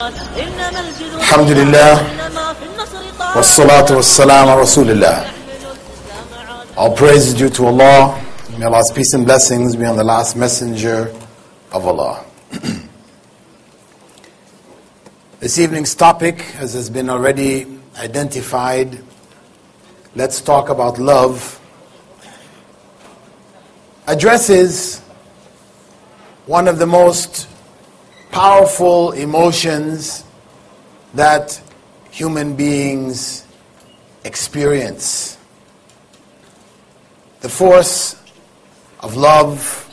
Alhamdulillah, wassalatu wassalamu ala Rasulillah. All praise is due to Allah. May Allah's peace and blessings be on the last messenger of Allah. This evening's topic, as has been already identified, let's talk about love, addresses one of the most powerful emotions that human beings experience. The force of love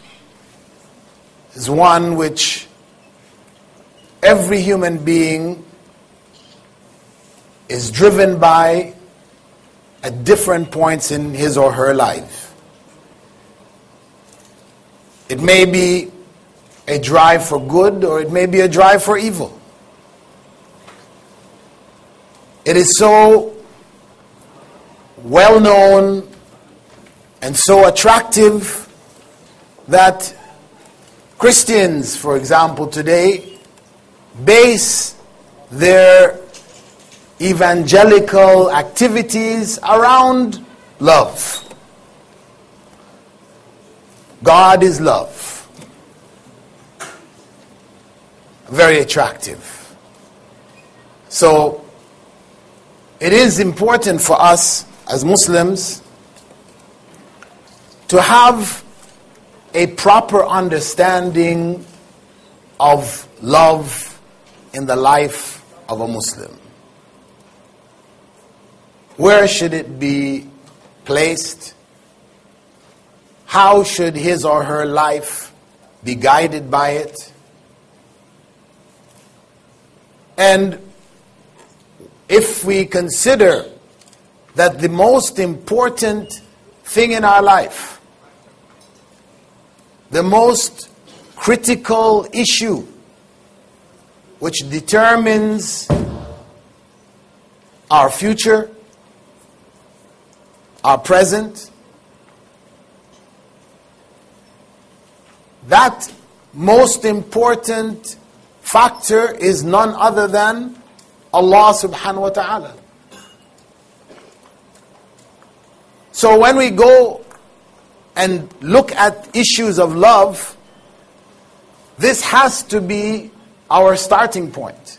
is one which every human being is driven by at different points in his or her life. It may be a drive for good, or it may be a drive for evil. It is so well known and so attractive that Christians, for example, today base their evangelical activities around love. God is love. Very attractive. So it is important for us as Muslims to have a proper understanding of love in the life of a Muslim. Where should it be placed? How should his or her life be guided by it? And if we consider that the most important thing in our life, the most critical issue which determines our future, our present, that most important factor is none other than Allah subhanahu wa ta'ala. So when we go and look at issues of love, this has to be our starting point.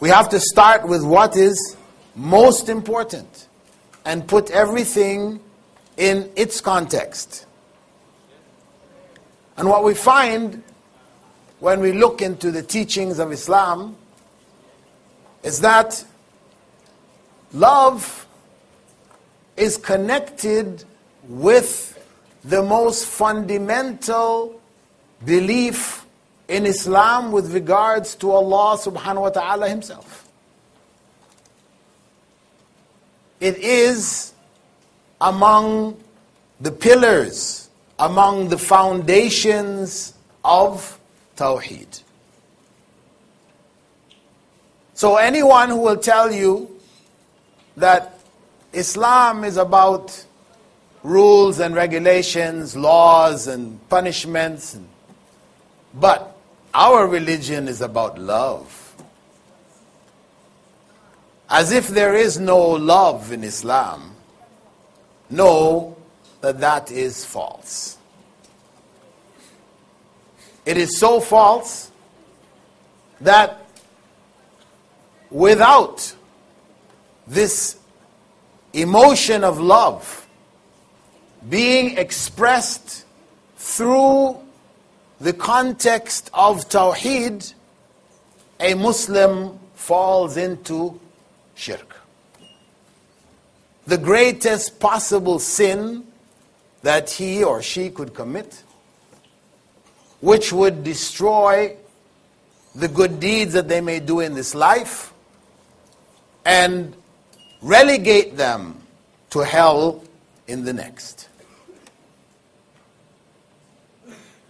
We have to start with what is most important and put everything in its context. And what we find when we look into the teachings of Islam is that love is connected with the most fundamental belief in Islam with regards to Allah subhanahu wa ta'ala himself. It is among the pillars, among the foundations of Tawheed. So anyone who will tell you that Islam is about rules and regulations, laws and punishments, but our religion is about love, as if there is no love in Islam, know that that is false. It is so false that without this emotion of love being expressed through the context of Tawheed, a Muslim falls into shirk, the greatest possible sin that he or she could commit, which would destroy the good deeds that they may do in this life and relegate them to hell in the next.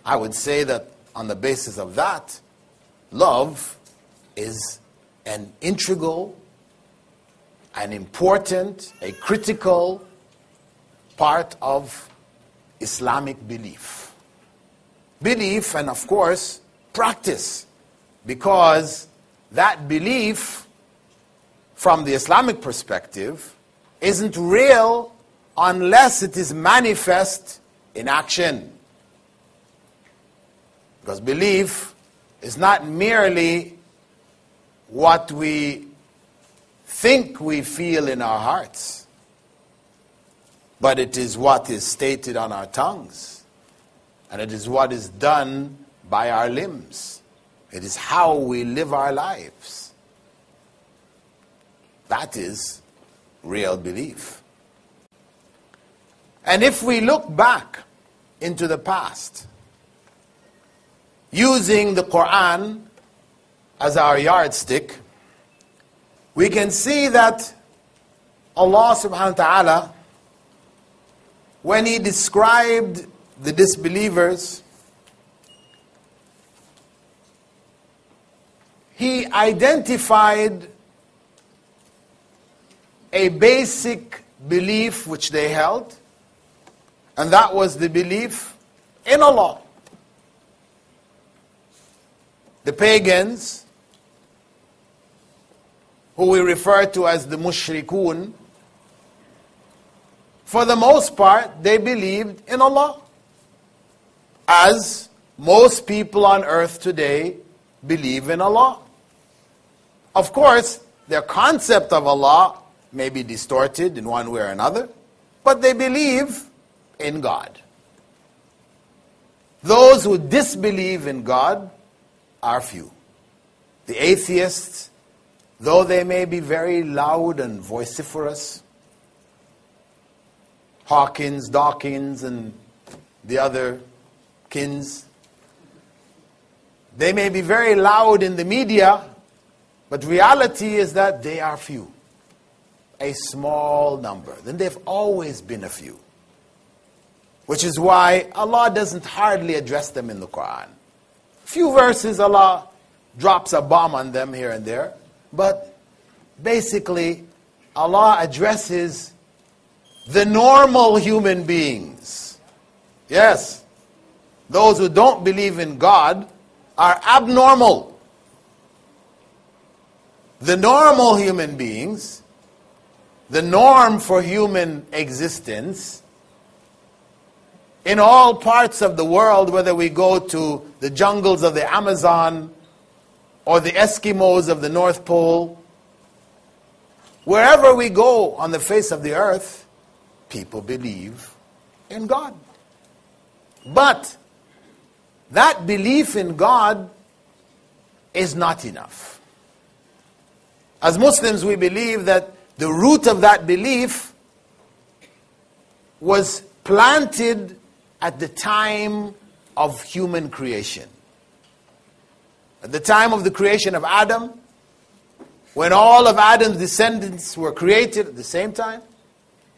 I would say that on the basis of that, love is an integral, an important, a critical part of Islamic belief. Belief and, of course, practice Because that belief, from the Islamic perspective, isn't real unless it is manifest in action. Because belief is not merely what we think we feel in our hearts, but it is what is stated on our tongues, and it is what is done by our limbs. It is how we live our lives. That is real belief. And if we look back into the past, using the Quran as our yardstick, we can see that Allah subhanahu wa ta'ala, when He described the disbelievers, He identified a basic belief which they held, and that was the belief in Allah. The pagans, who we refer to as the Mushrikun, for the most part, they believed in Allah, as most people on earth today believe in Allah. Of course, their concept of Allah may be distorted in one way or another, but they believe in God. Those who disbelieve in God are few. The atheists, though they may be very loud and vociferous, Hawkins, Dawkins, and the other kins, they may be very loud in the media, but reality is that they are few. A small number. Then they've always been a few. Which is why Allah doesn't hardly address them in the Quran. Few verses Allah drops a bomb on them here and there. But basically, Allah addresses the normal human beings. Yes, those who don't believe in God are abnormal. The normal human beings, the norm for human existence, in all parts of the world, whether we go to the jungles of the Amazon, or the Eskimos of the North Pole, wherever we go on the face of the earth, people believe in God. But that belief in God is not enough. As Muslims, we believe that the root of that belief was planted at the time of human creation. At the time of the creation of Adam, when all of Adam's descendants were created at the same time,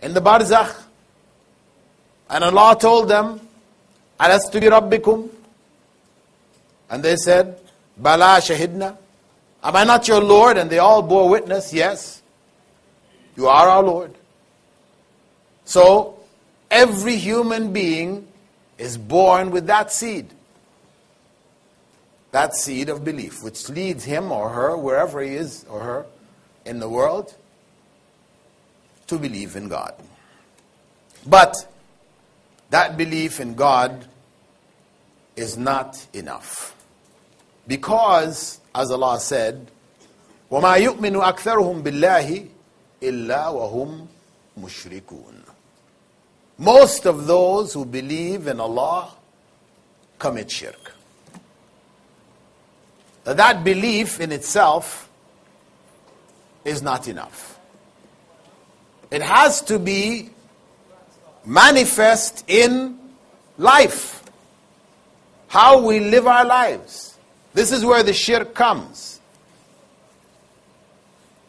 in the Barzakh, and Allah told them, Alastu Bi Rabbikum, and they said, Bala Shahidna, am I not your Lord? And they all bore witness, yes, you are our Lord. So, every human being is born with that seed. That seed of belief, which leads him or her, wherever he is or her in the world, to believe in God. But that belief in God is not enough. Because, as Allah said, وَمَا يُؤْمِنُ أَكْثَرُهُمْ بِاللَّهِ إِلَّا وَهُمْ مُشْرِكُونَ. Most of those who believe in Allah commit shirk. That belief in itself is not enough. It has to be manifest in life. How we live our lives. This is where the shirk comes.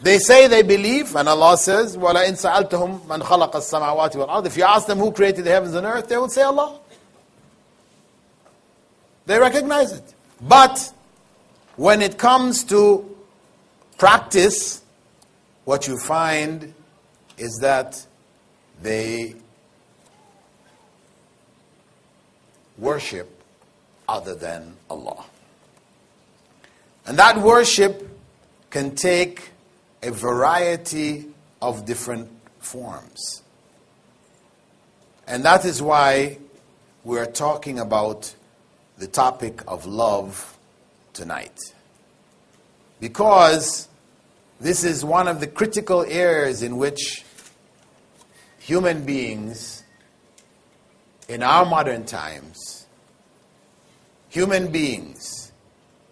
They say they believe, and Allah says, وَلَئِنْ سَأَلْتَهُمْ مَنْ خَلَقَ السَّمَاوَاتِ وَالْأَرْضِ. If you ask them who created the heavens and earth, they would say Allah. They recognize it. But when it comes to practice, what you find is that they worship other than Allah. And that worship can take a variety of different forms. And that is why we are talking about the topic of love tonight. Because this is one of the critical areas in which human beings in our modern times, human beings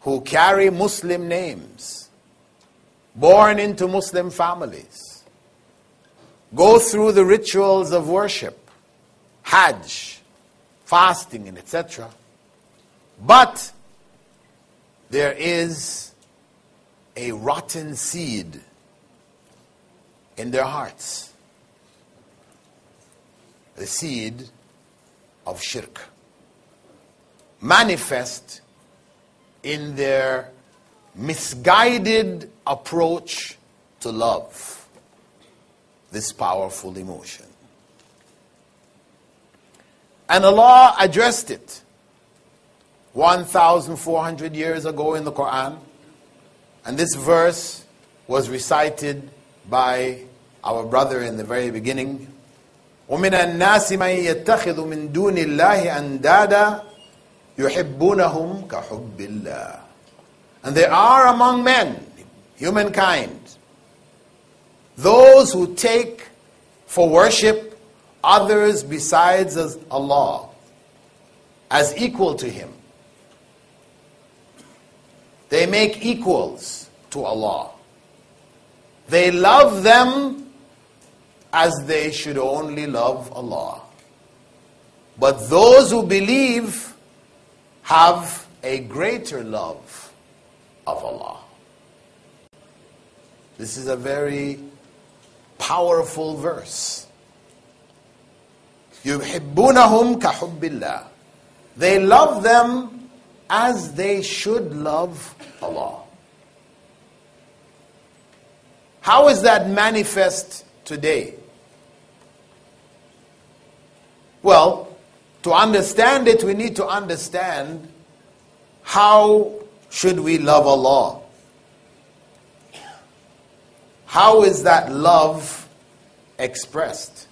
who carry Muslim names, born into Muslim families, go through the rituals of worship, Hajj, fasting, and etc. But there is a rotten seed in their hearts. The seed of shirk, manifest in their misguided approach to love, this powerful emotion. And Allah addressed it 1,400 years ago in the Quran, and this verse was recited by our brother in the very beginning. وَمِنَ النَّاسِ مَنْ يَتَّخِذُ مِنْ دُونِ اللَّهِ أَنْدَادًا يُحِبُّنَهُمْ كَحُبِّ اللَّهِ. And there are among men, humankind, those who take for worship others besides Allah as equal to Him. They make equals to Allah. They love them as they should only love Allah. But those who believe have a greater love of Allah. This is a very powerful verse. Yuhibbunahum kahubbillah. They love them as they should love Allah. How is that manifest today? Well, to understand it, we need to understand how should we love Allah? How is that love expressed?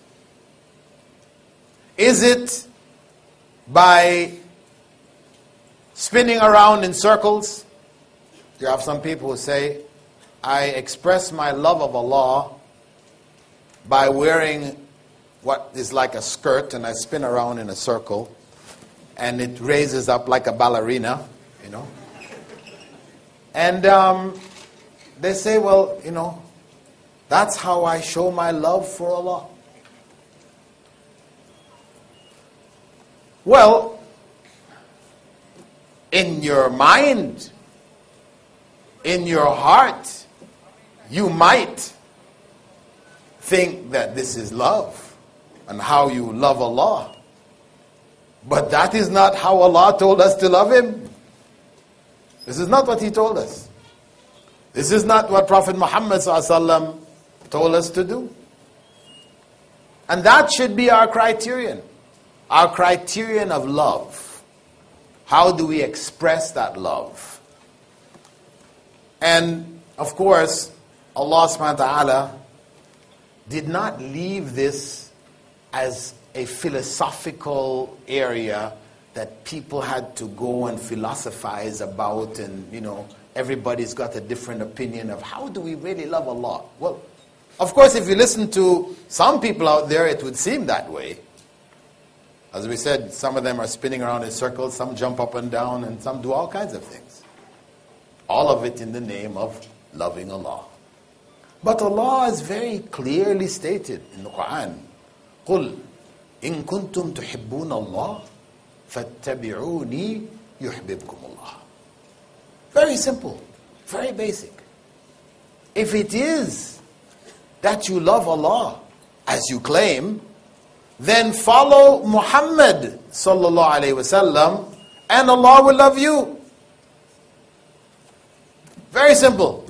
Is it by spinning around in circles? You have some people who say, I express my love of Allah by wearing what is like a skirt, and I spin around in a circle, and it raises up like a ballerina, you know. And they say, well, you know, that's how I show my love for Allah. Well, in your mind, in your heart, you might think that this is love and how you love Allah. But that is not how Allah told us to love Him. This is not what He told us. This is not what Prophet Muhammad ﷺ told us to do. And that should be our criterion. Our criterion of love. How do we express that love? And of course, Allah subhanahu wa ta'ala did not leave this as a philosophical area that people had to go and philosophize about, and you know, everybody's got a different opinion of how do we really love Allah. Well, of course, if you listen to some people out there, it would seem that way. As we said, some of them are spinning around in circles, some jump up and down, and some do all kinds of things. All of it in the name of loving Allah. But Allah is very clearly stated in the Quran. قُلْ إِن كُنْتُمْ تُحِبُّونَ اللَّهِ فَاتَّبِعُونِي يُحْبِبْكُمُ اللَّهِ. Very simple, very basic. If it is that you love Allah as you claim, then follow Muhammad Sallallahu Alaihi Wasallam and Allah will love you. Very simple,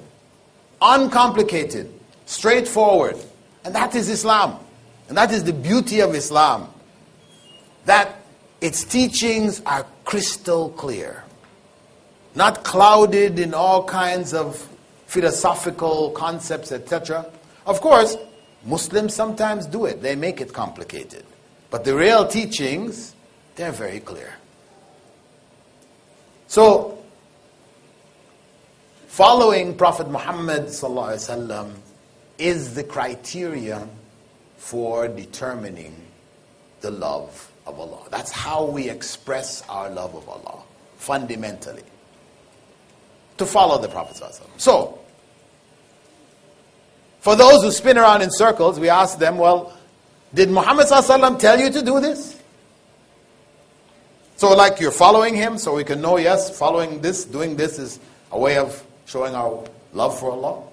uncomplicated, straightforward. And that is Islam. And that is the beauty of Islam, that its teachings are crystal clear. not clouded in all kinds of philosophical concepts, etc. Of course, Muslims sometimes do it. They make it complicated. But the real teachings, they're very clear. So, following Prophet Muhammad Sallallahu Alaihi Wasallam is the criteria for determining the love of Allah. That's how we express our love of Allah, fundamentally. To follow the Prophet Sallallahu Alaihi Wasallam. So, for those who spin around in circles, we ask them, well, did Muhammad Sallallahu Alaihi Wasallam tell you to do this? So like you're following him, so we can know, yes, following this, doing this is a way of showing our love for Allah.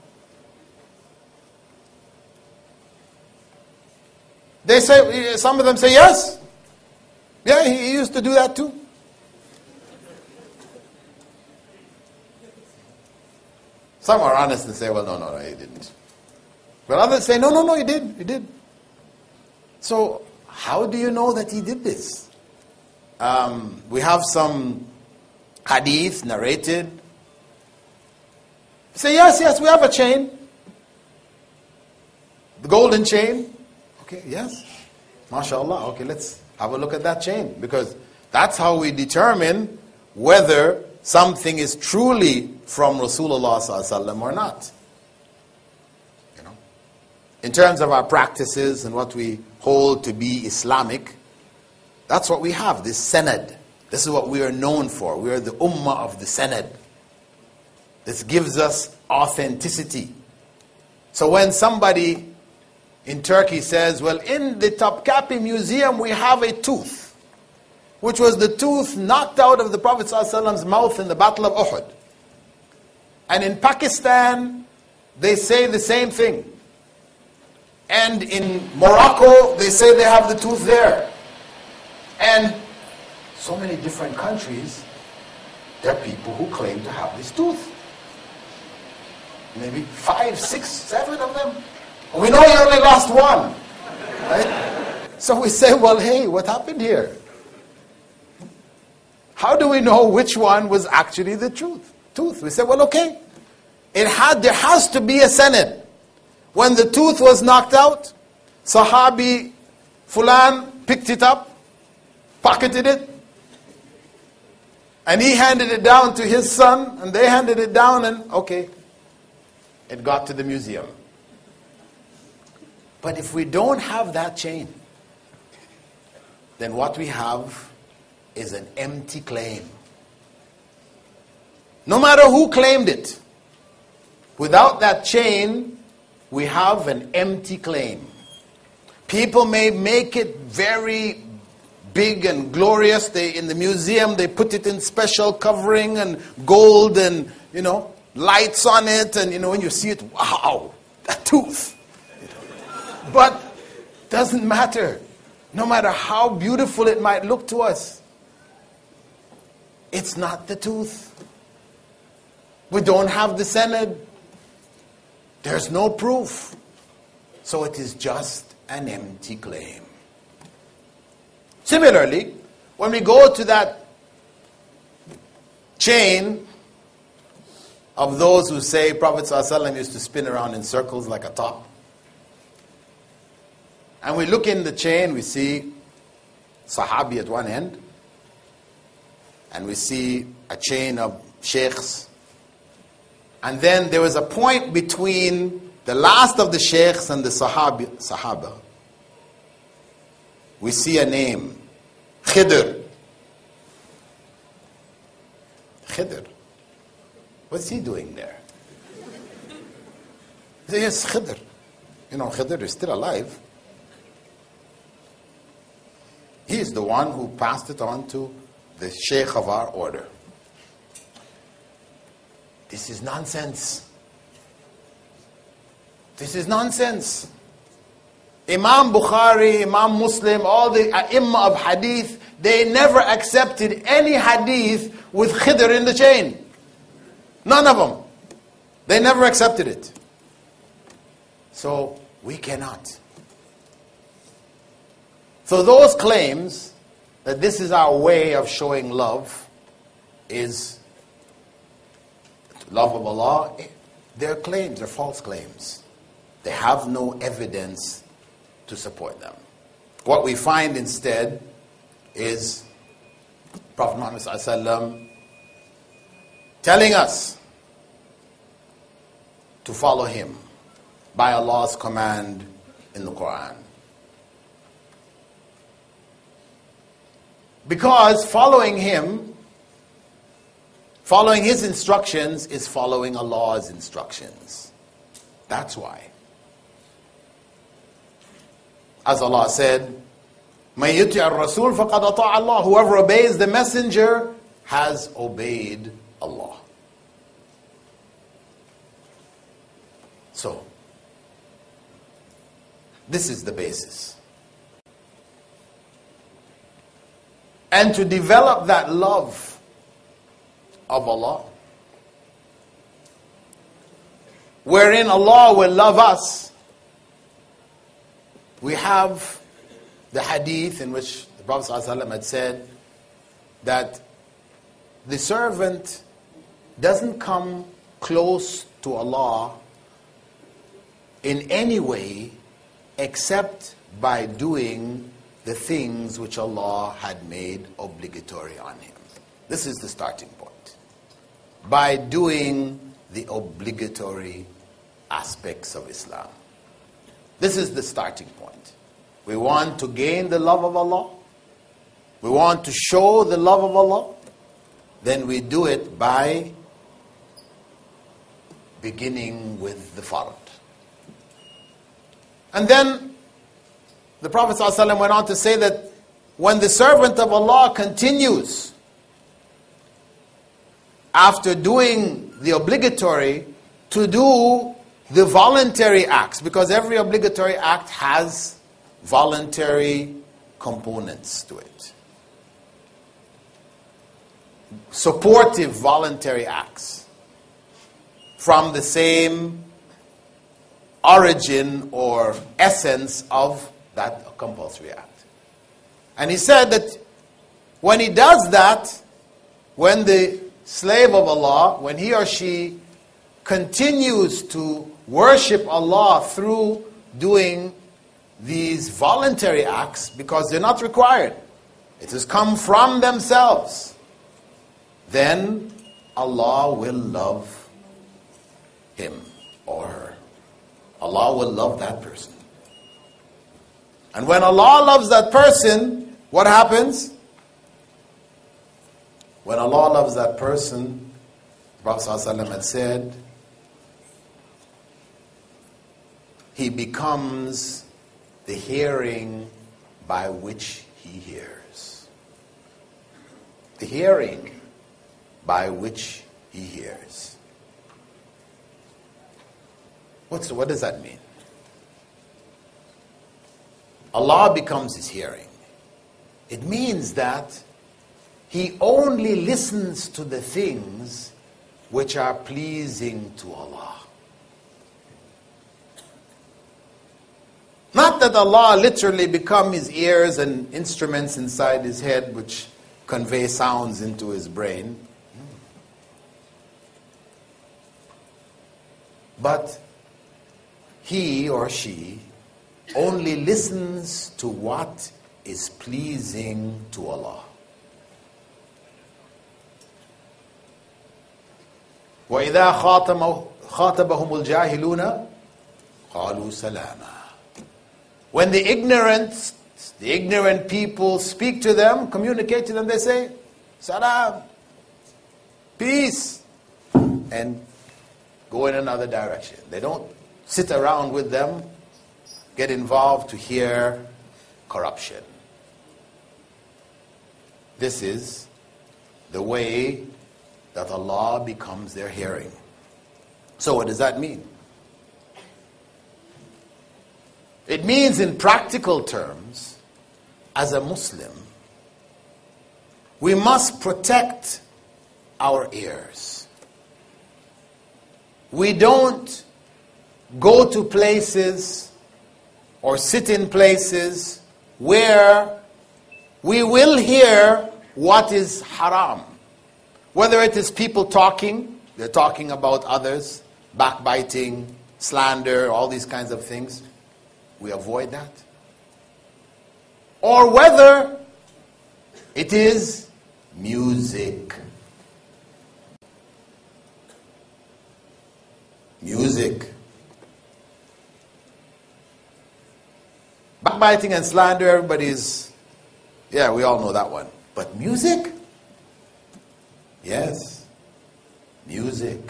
They say, some of them say, yes. Yeah, he used to do that too. Some are honest and say, well, no, he didn't. But others say, no, he did. So, how do you know that he did this? We have some hadith narrated. Say, yes, we have a chain. The golden chain. Okay, yes. MashaAllah. Okay, let's have a look at that chain. Because that's how we determine whether something is truly from Rasulullah Sallallahu Alaihi Wasallam or not. In terms of our practices and what we hold to be Islamic, that's what we have, this Sanad. This is what we are known for. We are the Ummah of the Sanad. This gives us authenticity. So when somebody in Turkey says, well, in the Topkapi Museum we have a tooth, which was the tooth knocked out of the Prophet ﷺ's mouth in the Battle of Uhud. And in Pakistan, they say the same thing. And in Morocco, they say they have the tooth there. And so many different countries, there are people who claim to have this tooth. Maybe 5, 6, 7 of them. We know you only lost one. Right? So we say, well, hey, what happened here? How do we know which one was actually the tooth? We say, well, okay. There has to be a sanad. When the tooth was knocked out, Sahabi Fulan picked it up, pocketed it, and he handed it down to his son, and they handed it down, and okay, it got to the museum. But if we don't have that chain, then what we have is an empty claim. No matter who claimed it, without that chain, we have an empty claim. People may make it very big and glorious. In the museum, they put it in special covering and gold and, lights on it. And, when you see it, wow, that tooth. But doesn't matter. No matter how beautiful it might look to us, it's not the tooth. We don't have the sanad. There's no proof. So it is just an empty claim. Similarly, when we go to that chain of those who say Prophet ﷺ used to spin around in circles like a top, and we look in the chain, we see Sahabi at one end, and we see a chain of sheikhs. And then there was a point between the last of the sheikhs and the Sahaba. We see a name, Khidr. Khidr. What's he doing there? Yes, Khidr. Khidr is still alive. He is the one who passed it on to the sheikh of our order. This is nonsense. This is nonsense. Imam Bukhari, Imam Muslim, all the A'immah of hadith, they never accepted any hadith with Khidr in the chain. None of them. They never accepted it. So, we cannot. So those claims that this is our way of showing love is love of Allah, their claims are false claims. They have no evidence to support them. What we find instead is Prophet Muhammad Sallallahu Alaihi Wasallam telling us to follow him by Allah's command in the Quran. Because following him, following his instructions, is following Allah's instructions. That's why. As Allah said, "Man yuti'ar Rasul faqad ata'a Allah." Whoever obeys the messenger has obeyed Allah. So, this is the basis. And to develop that love of Allah, wherein Allah will love us, we have the hadith in which the Prophet ﷺ had said that the servant doesn't come close to Allah in any way except by doing the things which Allah had made obligatory on him. This is the starting point. By doing the obligatory aspects of Islam. This is the starting point. We want to gain the love of Allah. We want to show the love of Allah. Then we do it by beginning with the Fard. And then the Prophet ﷺ went on to say that when the servant of Allah continues after doing the obligatory to do the voluntary acts, because every obligatory act has voluntary components to it. Supportive voluntary acts from the same origin or essence of that compulsory act. And he said that when he does that, when the slave of Allah, when he or she continues to worship Allah through doing these voluntary acts, because they're not required, it has come from themselves, then Allah will love him or her. Allah will love that person. And when Allah loves that person, what happens? When Allah loves that person, the Prophet ﷺ had said, he becomes the hearing by which he hears. The hearing by which he hears. What does that mean? Allah becomes his hearing. It means that he only listens to the things which are pleasing to Allah. Not that Allah literally become his ears and instruments inside his head which convey sounds into his brain. But he or she only listens to what is pleasing to Allah. وَإِذَا خَاطَبَهُمُ الْجَاهِلُونَ قَالُوا سَلَامًا. When the ignorant people speak to them, communicate to them, they say, Salam, peace, and go in another direction. They don't sit around with them, get involved to hear corruption. This is the way that Allah becomes their hearing. So what does that mean? It means in practical terms, as a Muslim, we must protect our ears. We don't go to places or sit in places where we will hear what is haram. Whether it is people talking, They're talking about others, backbiting, slander, all these kinds of things. We avoid that. Or whether it is music. Music. Backbiting and slander, everybody's... yeah, we all know that one. But music? Yes. Music.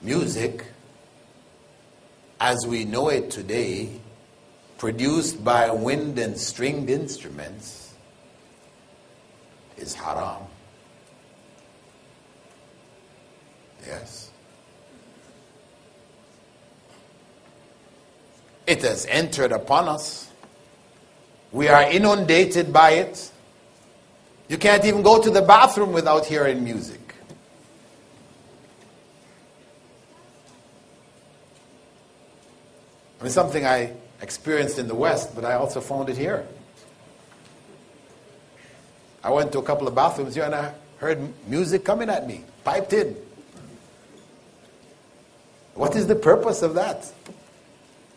Music, as we know it today, produced by wind and stringed instruments, is haram. Yes. It has entered upon us. We are inundated by it. You can't even go to the bathroom without hearing music. I mean, something I experienced in the West, but I also found it here. I went to a couple of bathrooms here and I heard music coming at me, piped in. What is the purpose of that?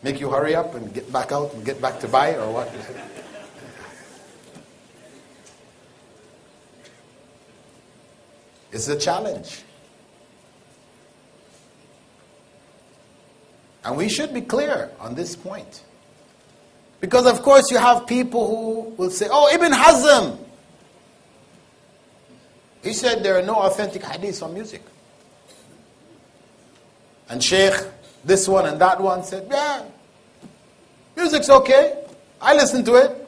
Make you hurry up and get back out and get back to buy, or what? It's a challenge. And we should be clear on this point. Because of course you have people who will say, oh, Ibn Hazm, he said there are no authentic hadiths on music. And Sheikh, this one and that one said, yeah, music's okay. I listen to it.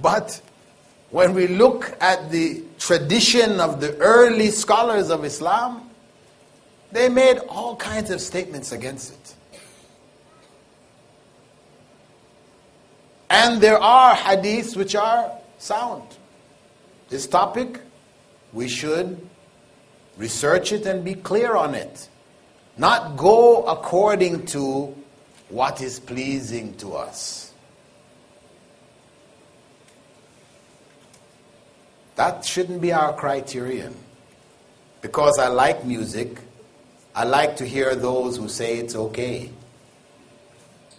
But when we look at the tradition of the early scholars of Islam, they made all kinds of statements against it. And there are hadiths which are sound. This topic, we should research it and be clear on it. Not go according to what is pleasing to us. That shouldn't be our criterion. Because I like music, I like to hear those who say it's okay.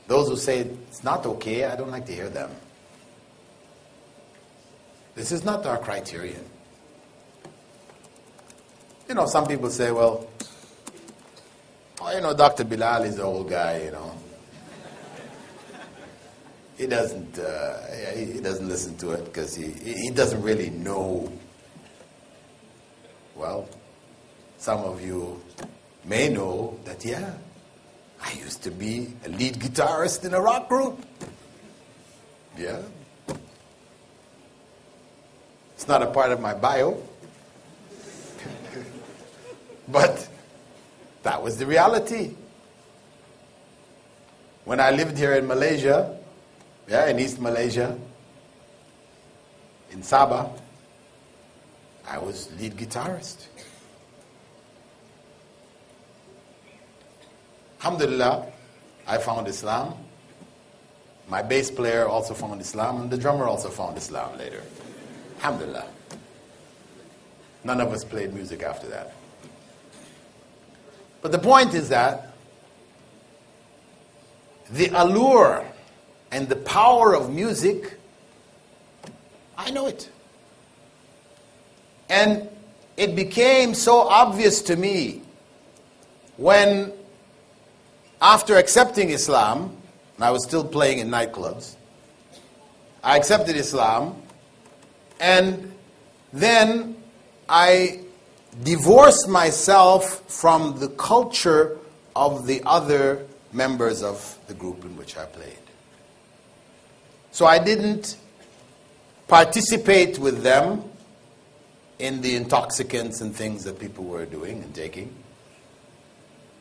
Those who say it's not okay, I don't like to hear them. This is not our criterion. You know, some people say, well, oh, you know, Dr. Bilal is an old guy, you know. He doesn't listen to it because he doesn't really know. Well, some of you may know that, yeah, I used to be a lead guitarist in a rock group. Yeah. It's not a part of my bio. But that was the reality. When I lived here in Malaysia, yeah, in East Malaysia, in Sabah, I was lead guitarist. Alhamdulillah, I found Islam. My bass player also found Islam, and the drummer also found Islam later. Alhamdulillah. None of us played music after that. But the point is that the allure and the power of music, I know it. And it became so obvious to me when, after accepting Islam, and I was still playing in nightclubs, I accepted Islam, and then I divorce myself from the culture of the other members of the group in which I played. So I didn't participate with them in the intoxicants and things that people were doing and taking.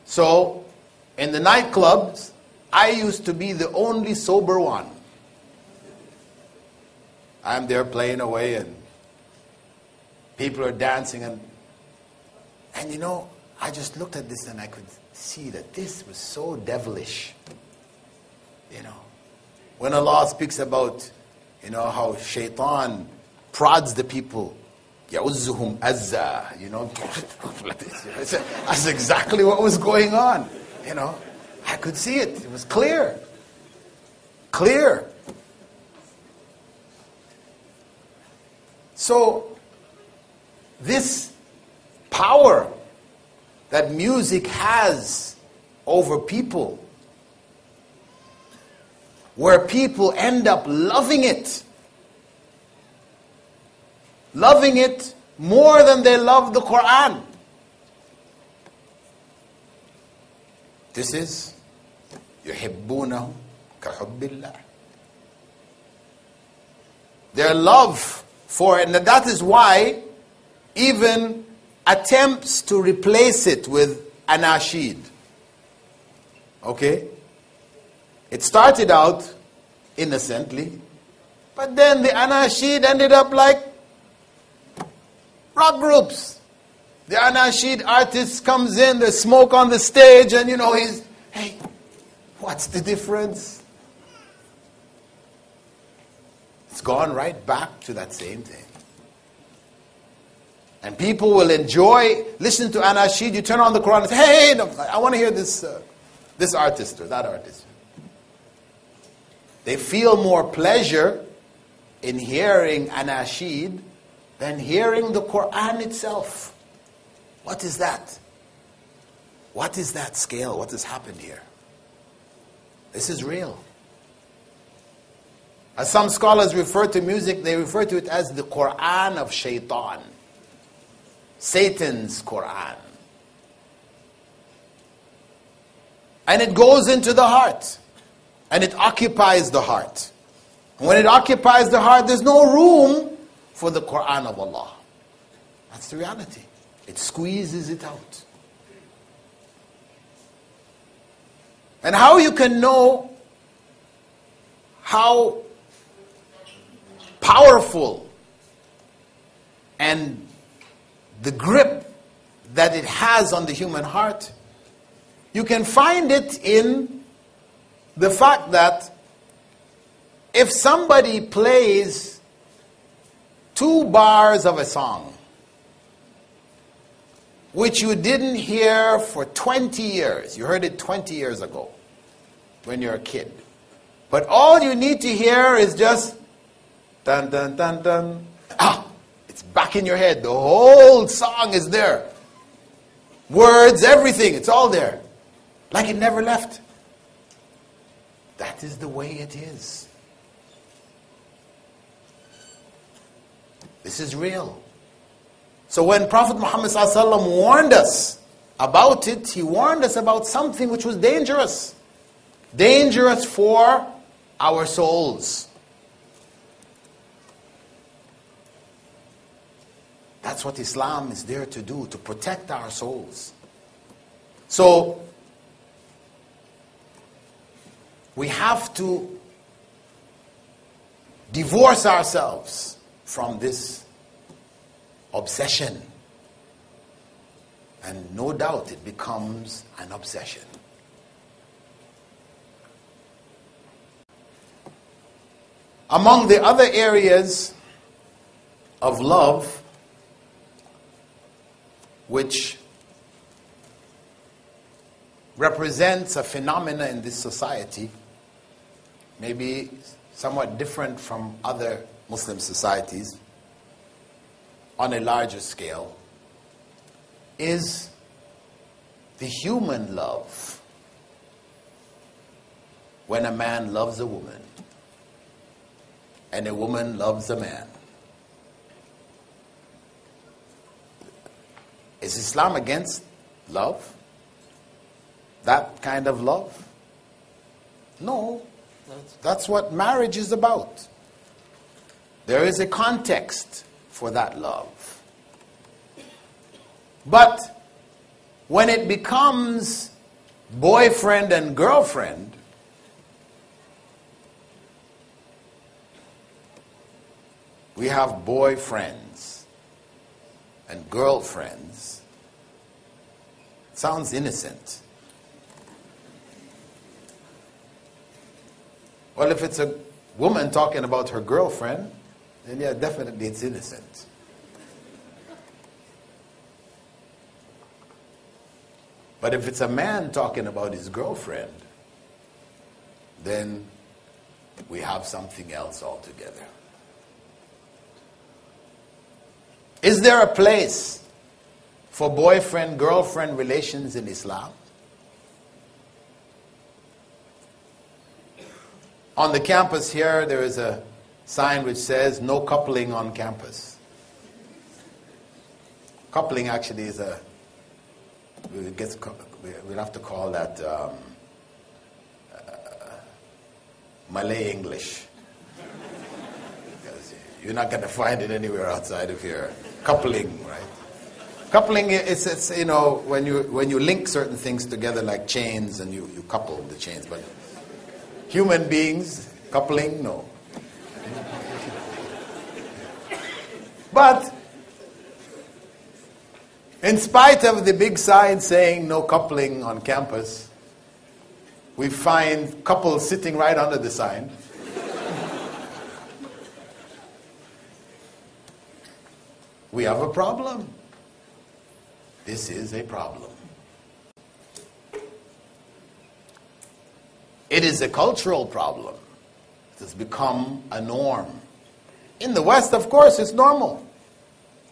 So in the nightclubs, I used to be the only sober one. I'm there playing away and people are dancing and you know, I just looked at this and I could see that this was so devilish. You know, when Allah speaks about, you know, how shaitan prods the people, يَعُزُّهُمْ أَزَّا, you know, that's exactly what was going on, you know. I could see it, it was clear, clear. So, this power that music has over people, where people end up loving it more than they love the Quran. This is Yuhibbunahum kahubbillah. Their love for it, and that is why even attempts to replace it with Anashid. Okay? It started out innocently, but then the Anashid ended up like rock groups. The Anashid artist comes in, there's smoke on the stage, and you know, he's, hey, what's the difference? It's gone right back to that same thing. And people will enjoy, listen to Anashid, you turn on the Quran and say, hey, no, I want to hear this, this artist or that artist. They feel more pleasure in hearing Anashid than hearing the Quran itself. What is that? What is that scale? What has happened here? This is real. As some scholars refer to music, they refer to it as the Quran of Shaytaan. Satan's Quran. And it goes into the heart. And it occupies the heart. And when it occupies the heart, there's no room for the Quran of Allah. That's the reality. It squeezes it out. And how you can know how powerful and the grip that it has on the human heart, you can find it in the fact that if somebody plays 2 bars of a song, which you didn't hear for 20 years, you heard it 20 years ago when you're a kid, but all you need to hear is just dun dun dun dun, ah, it's back in your head, the whole song is there, words, everything, it's all there, like it never left. That is the way it is. This is real. So when Prophet Muhammad ﷺ warned us about it, he warned us about something which was dangerous. Dangerous for our souls. That's what Islam is there to do, to protect our souls. So, we have to divorce ourselves from this obsession. And no doubt it becomes an obsession. Among the other areas of love which represents a phenomena in this society, maybe somewhat different from other Muslim societies on a larger scale, is the human love. When a man loves a woman, and a woman loves a man. Is Islam against love? That kind of love? No. That's what marriage is about. There is a context for that love. But when it becomes boyfriend and girlfriend, we have boyfriends and girlfriends. It sounds innocent. Well, if it's a woman talking about her girlfriend, then yeah, definitely it's innocent. But if it's a man talking about his girlfriend, then we have something else altogether. Is there a place for boyfriend-girlfriend relations in Islam? On the campus here, there is a sign which says, no coupling on campus. Coupling actually is a... We'll have to call that Malay English. Because you're not going to find it anywhere outside of here. Coupling, right? Coupling is, it's, you know, when you link certain things together like chains and you couple the chains. But human beings, coupling, no. But in spite of the big sign saying no coupling on campus, we find couples sitting right under the sign. We have a problem. This is a problem. It is a cultural problem. It has become a norm. In the West, of course, it's normal.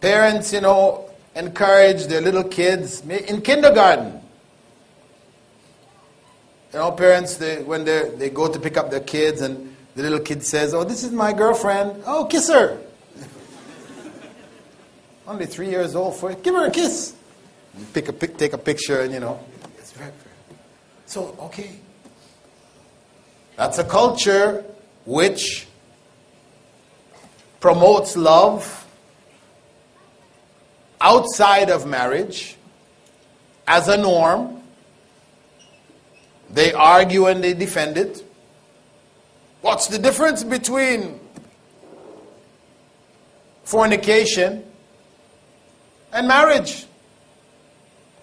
Parents, you know, encourage their little kids in kindergarten. You know, parents, when they go to pick up their kids and the little kid says, oh, this is my girlfriend. Oh, kiss her. Only 3 years old, for it. Give her a kiss. Take a picture and, you know. It's very, very. So, okay. That's a culture which promotes love outside of marriage as a norm. They argue and they defend it. What's the difference between fornication and marriage?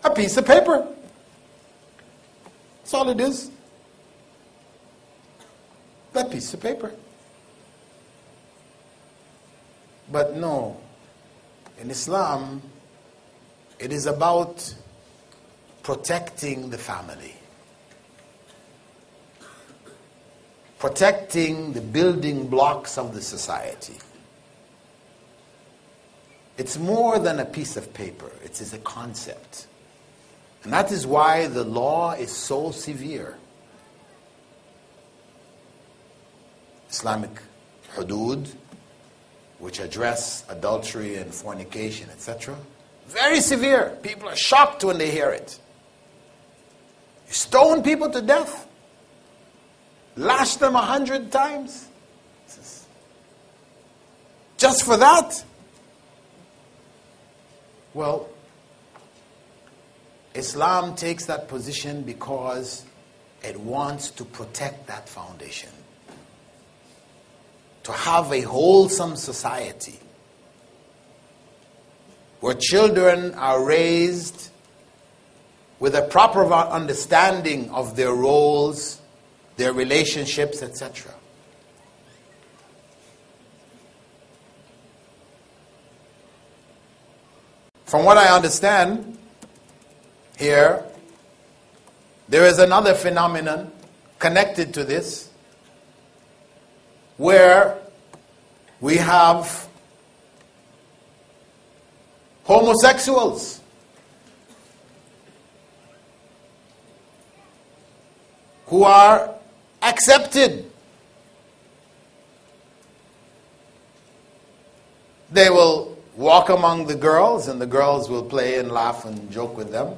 A piece of paper. That's all it is. That piece of paper. But no, in Islam, it is about protecting the family. Protecting the building blocks of the society. It's more than a piece of paper. It is a concept. And that is why the law is so severe. Islamic Hudud, which address adultery and fornication, etc. Very severe. People are shocked when they hear it. You stone people to death. Lash them 100 times. Just for that? Well, Islam takes that position because it wants to protect that foundation. To have a wholesome society where children are raised with a proper understanding of their roles, their relationships, etc. From what I understand here, there is another phenomenon connected to this, where we have homosexuals who are accepted. They will walk among the girls, and the girls will play and laugh and joke with them.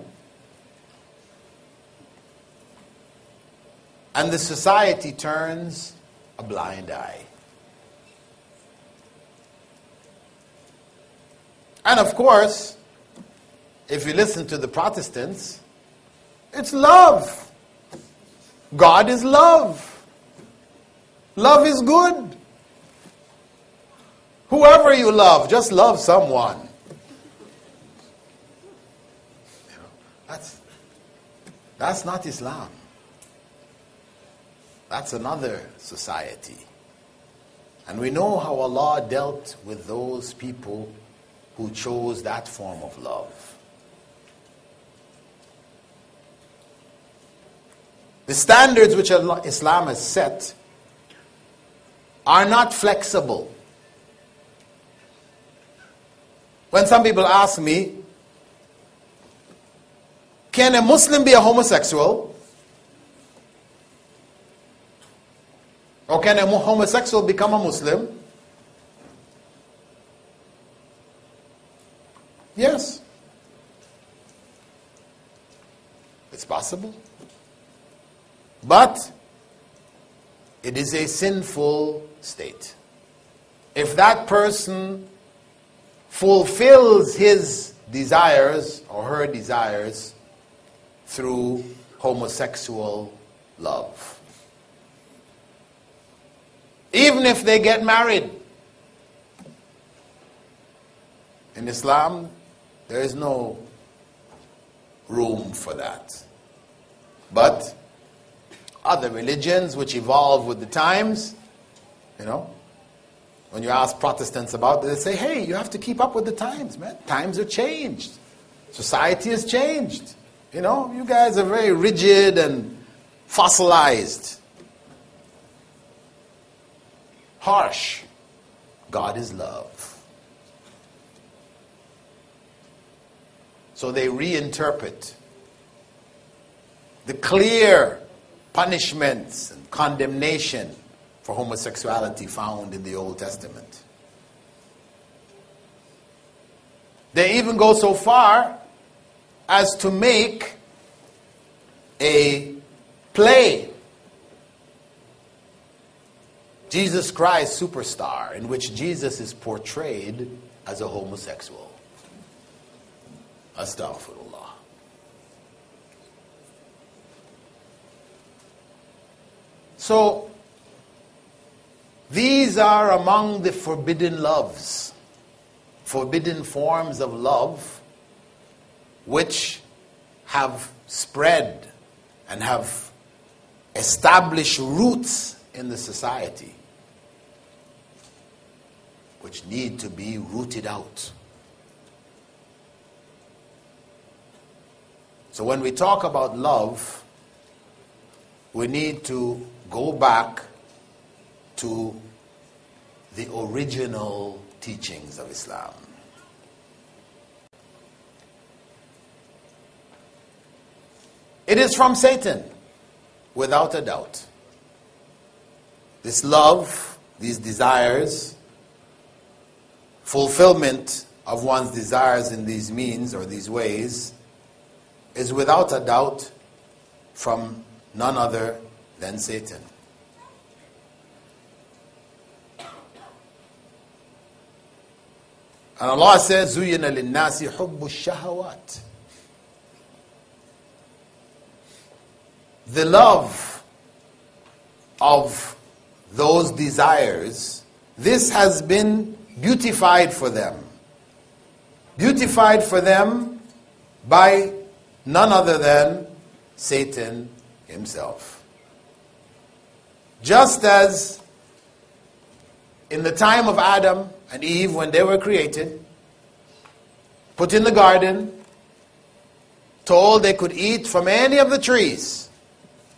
And the society turns a blind eye. And of course, if you listen to the Protestants, it's love. God is love. Love is good. Whoever you love, just love someone. You know, that's not Islam. That's another society. And we know how Allah dealt with those people who chose that form of love. The standards which Islam has set are not flexible. When some people ask me, can a Muslim be a homosexual? Or can a homosexual become a Muslim? Yes. It's possible. But it is a sinful state. If that person fulfills his desires or her desires through homosexual love. Even if they get married. In Islam, there is no room for that. But other religions which evolve with the times, you know, when you ask Protestants about it, they say, hey, you have to keep up with the times, man. Times are changed. Society has changed. You know, you guys are very rigid and fossilized. Harsh. God is love. So they reinterpret the clear punishments and condemnation for homosexuality found in the Old Testament. They even go so far as to make a play, Jesus Christ Superstar, in which Jesus is portrayed as a homosexual. Astaghfirullah. So, these are among the forbidden loves, forbidden forms of love, which have spread and have established roots in the society, which need to be rooted out. So when we talk about love, we need to go back to the original teachings of Islam. It is from Satan, without a doubt. This love, these desires, fulfillment of one's desires in these means or these ways, is without a doubt from none other than Satan. And Allah says, "Zuyina lin-nasi hubbu shahawat." The love of those desires, this has been beautified for them. Beautified for them by none other than Satan himself. Just as in the time of Adam and Eve, when they were created, put in the garden, told they could eat from any of the trees,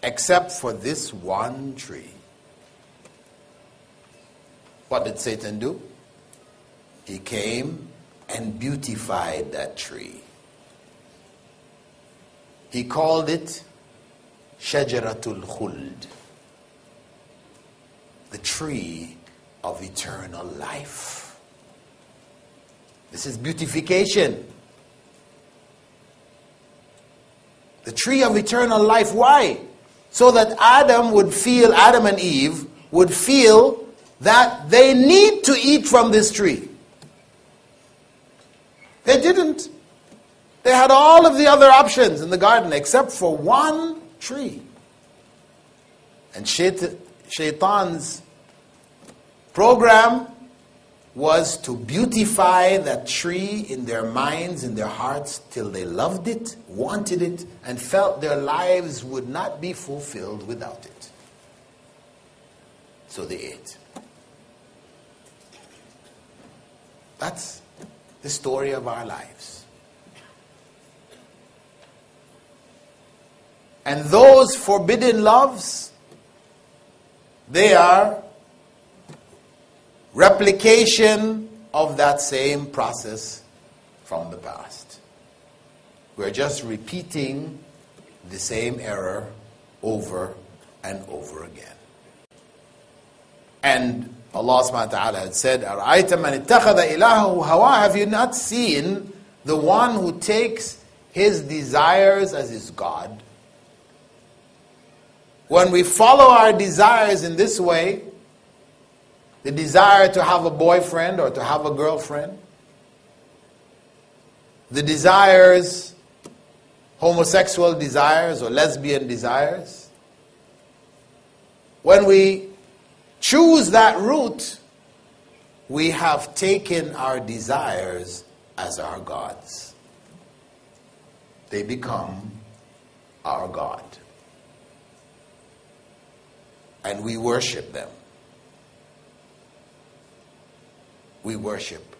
except for this one tree. What did Satan do? He came and beautified that tree. He called it Shajaratul Khuld, the tree of eternal life. This is beautification. The tree of eternal life. Why? So that Adam and Eve would feel that they need to eat from this tree. They didn't. They had all of the other options in the garden except for one tree. And Shaitan's program was to beautify that tree in their minds, in their hearts, till they loved it, wanted it, and felt their lives would not be fulfilled without it. So they ate. That's the story of our lives. And those forbidden loves, they are replication of that same process from the past. We're just repeating the same error over and over again. And Allah subhanahu wa ta'ala had said, "Ara'ayta man ittakhadha ilahahu hawa," have you not seen the one who takes his desires as his God? When we follow our desires in this way, the desire to have a boyfriend or to have a girlfriend, the desires, homosexual desires or lesbian desires, when we choose that route, we have taken our desires as our gods. They become our God. And we worship them. We worship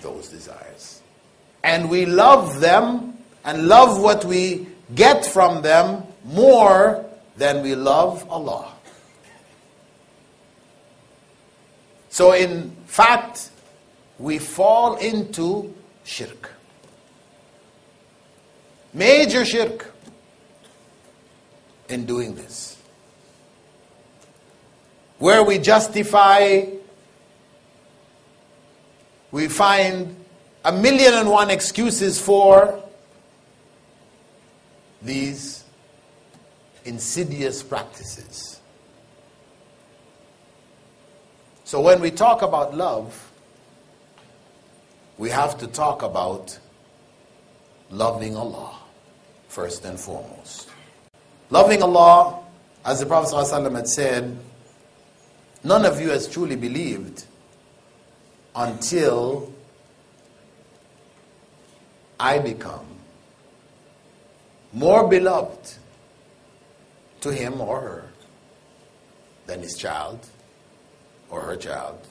those desires. And we love them and love what we get from them more than we love Allah. So in fact, we fall into shirk. Major shirk in doing this. Where we justify, we find a million and one excuses for these insidious practices. So when we talk about love, we have to talk about loving Allah first and foremost. Loving Allah, as the Prophet ﷺ had said, none of you has truly believed until I become more beloved to him or her than his child or her child,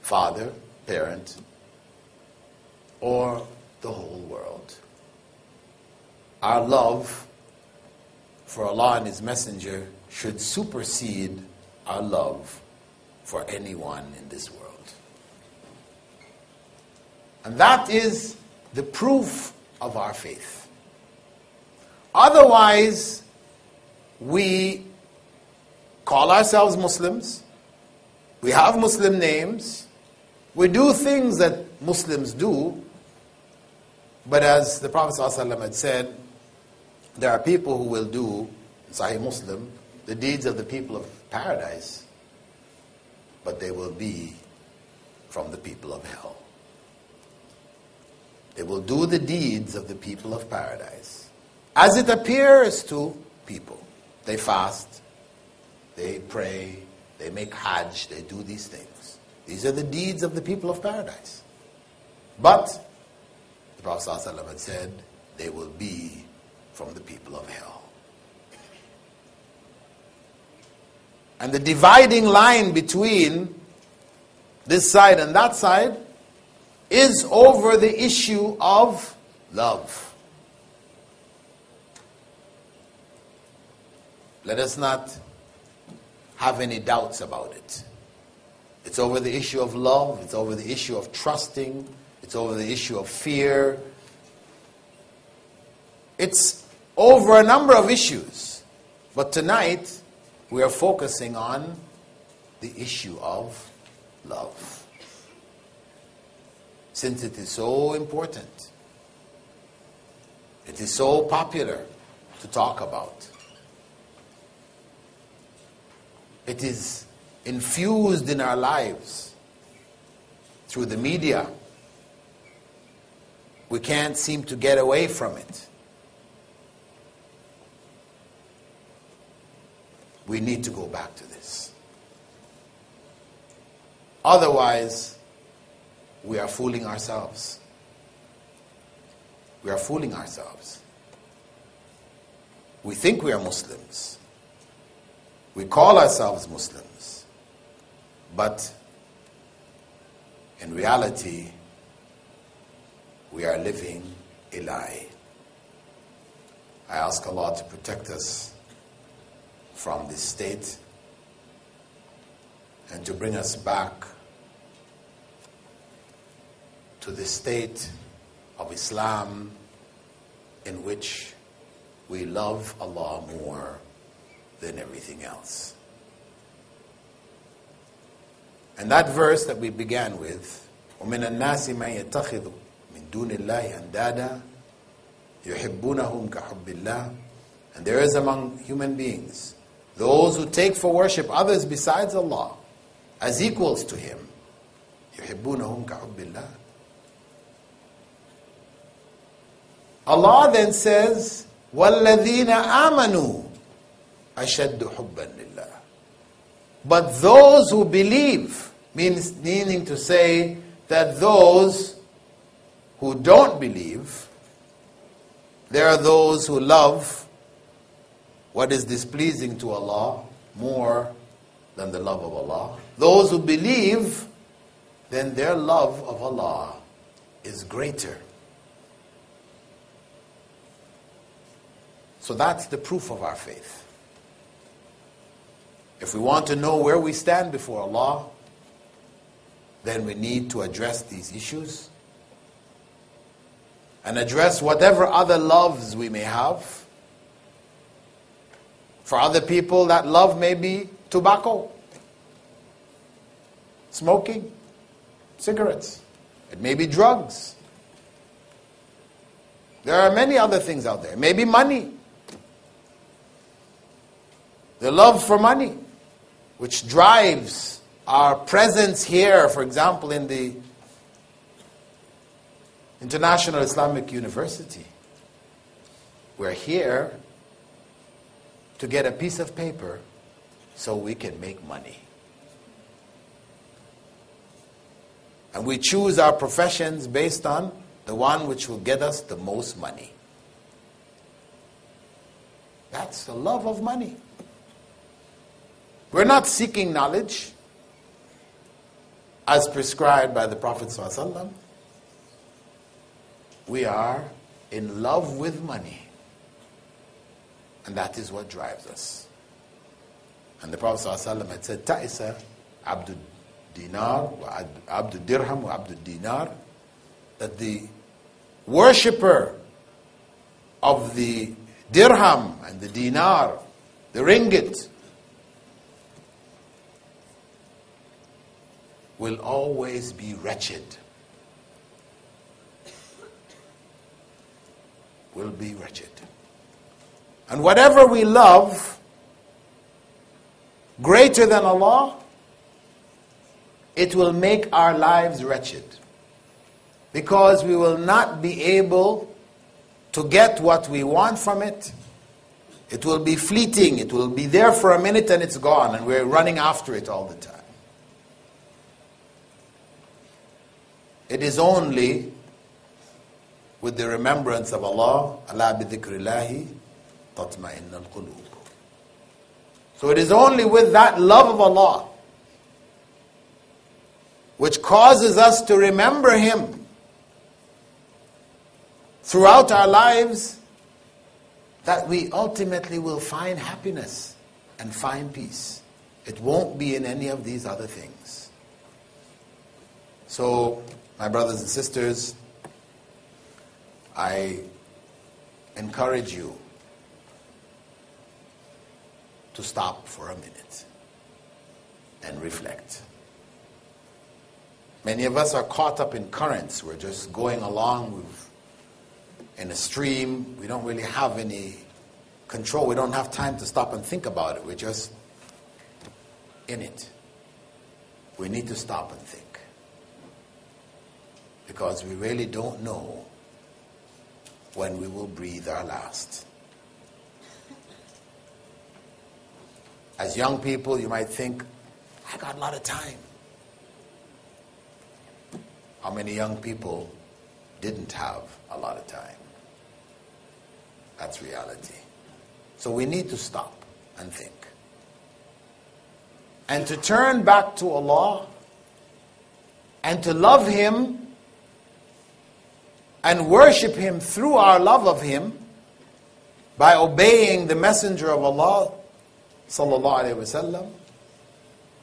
father, parent, or the whole world. Our love for Allah and His Messenger should supersede our love for anyone in this world. And that is the proof of our faith. Otherwise, we call ourselves Muslims, we have Muslim names, we do things that Muslims do, but as the Prophet ﷺ had said, there are people who will do, Sahih Muslim, the deeds of the people of paradise, but they will be from the people of hell. They will do the deeds of the people of paradise as it appears to people. They fast, they pray, they make Hajj, they do these things. These are the deeds of the people of paradise. But the Prophet ﷺ had said, they will be from the people of hell. And the dividing line between this side and that side is over the issue of love. Let us not have any doubts about it. It's over the issue of love, it's over the issue of trusting, it's over the issue of fear. It's over a number of issues. But tonight, we are focusing on the issue of love, since it is so important. It is so popular to talk about. It is infused in our lives through the media. We can't seem to get away from it. We need to go back to this. Otherwise, we are fooling ourselves. We are fooling ourselves. We think we are Muslims. We call ourselves Muslims. But in reality, we are living a lie. I ask Allah to protect us from this state and to bring us back to the state of Islam in which we love Allah more than everything else. And that verse that we began with, وَمِنَ النَّاسِ مَنْ يَتَّخِذُ مِنْ دُونِ اللَّهِ أَنْدَادًا يُحِبُّنَهُمْ كَحُبِّ. And there is among human beings those who take for worship others besides Allah as equals to Him. يُحِبُّنَهُمْ كَحُبِّ. Allah then says, وَالَّذِينَ آمَنُوا أَشَدُّ حُبًّا لِلَّهِ. But those who believe, meaning to say that those who don't believe, there are those who love what is displeasing to Allah more than the love of Allah. Those who believe, then their love of Allah is greater. So that's the proof of our faith. If we want to know where we stand before Allah, then we need to address these issues and address whatever other loves we may have. For other people, that love may be tobacco, smoking, cigarettes. It may be drugs. There are many other things out there. It may be money. The love for money, which drives our presence here, for example, in the International Islamic University. We're here to get a piece of paper so we can make money. And we choose our professions based on the one which will get us the most money. That's the love of money. We're not seeking knowledge as prescribed by the Prophet ﷺ. We are in love with money. And that is what drives us. And the Prophet ﷺ had said, Ta'isa Abdul Dinar, wa Abdul Dirham, wa Abdul Dinar, that the worshipper of the dirham and the dinar, the ringgit, will always be wretched, will be wretched. And whatever we love greater than Allah, it will make our lives wretched, because we will not be able to get what we want from it. It will be fleeting. It will be there for a minute and it's gone, and we're running after it all the time. It is only with the remembrance of Allah, ala bi dhikrillahi tatma'innal qulub. So it is only with that love of Allah which causes us to remember Him throughout our lives that we ultimately will find happiness and find peace. It won't be in any of these other things. So, my brothers and sisters, I encourage you to stop for a minute and reflect. Many of us are caught up in currents. We're just going along in a stream. We don't really have any control. We don't have time to stop and think about it. We're just in it. We need to stop and think, because we really don't know when we will breathe our last. As young people, you might think, I got a lot of time. How many young people didn't have a lot of time? That's reality. So we need to stop and think. and to turn back to Allah and to love Him and worship Him through our love of Him by obeying the Messenger of Allah Sallallahu Alaihi Wasallam,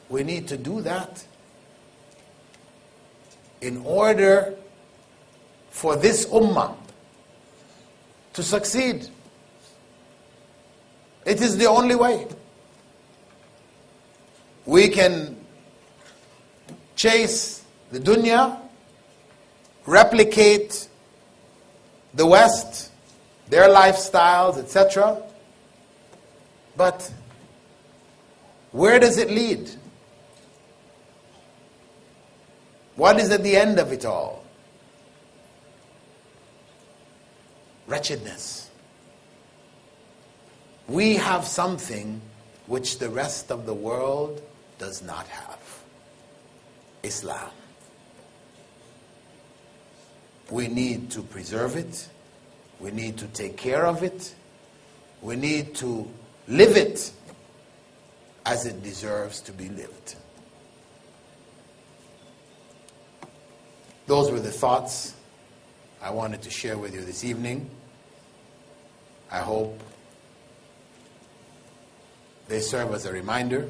we need to do that in order for this ummah to succeed. It is the only way. We can chase the dunya, replicate the West, their lifestyles, etc. But where does it lead? What is at the end of it all? Wretchedness. We have something which the rest of the world does not have: Islam. We need to preserve it. We need to take care of it. We need to live it as it deserves to be lived. Those were the thoughts I wanted to share with you this evening. I hope they serve as a reminder,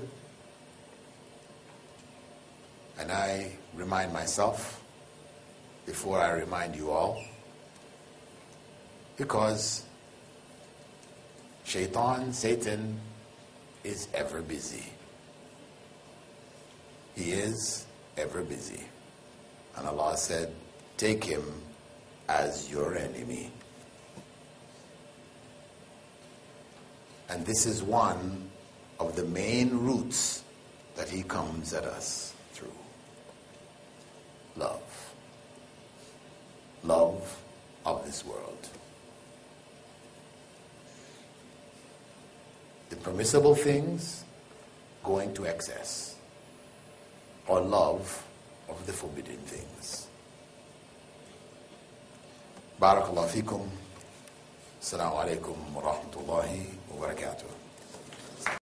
and I remind myself before I remind you all, because Satan is ever busy. He is ever busy. And Allah said, take him as your enemy. And this is one of the main routes that he comes at us through. Love. Love of this world. The permissible things going to excess, or love of the forbidden things. Barakallah feekum. Assalamu alaikum wa rahmatullahi wabarakatuh.